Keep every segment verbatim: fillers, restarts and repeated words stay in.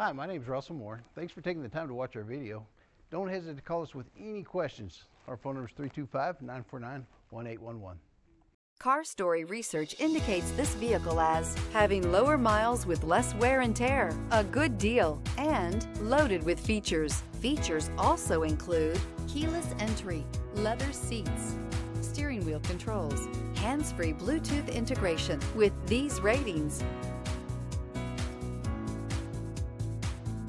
Hi, my name is Russell Moore. Thanks for taking the time to watch our video. Don't hesitate to call us with any questions. Our phone number is three two five, nine four nine, one eight one one. CarStory research indicates this vehicle as having lower miles with less wear and tear, a good deal, and loaded with features. Features also include keyless entry, leather seats, steering wheel controls, hands-free Bluetooth integration. With these ratings,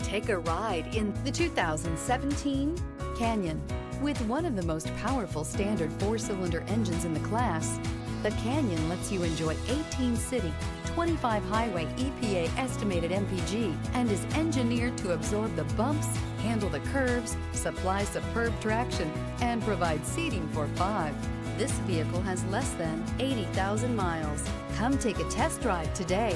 take a ride in the two thousand seventeen Canyon. With one of the most powerful standard four-cylinder engines in the class, the Canyon lets you enjoy eighteen city, twenty-five highway E P A estimated M P G, and is engineered to absorb the bumps, handle the curves, supply superb traction, and provide seating for five. This vehicle has less than eighty thousand miles. Come take a test drive today.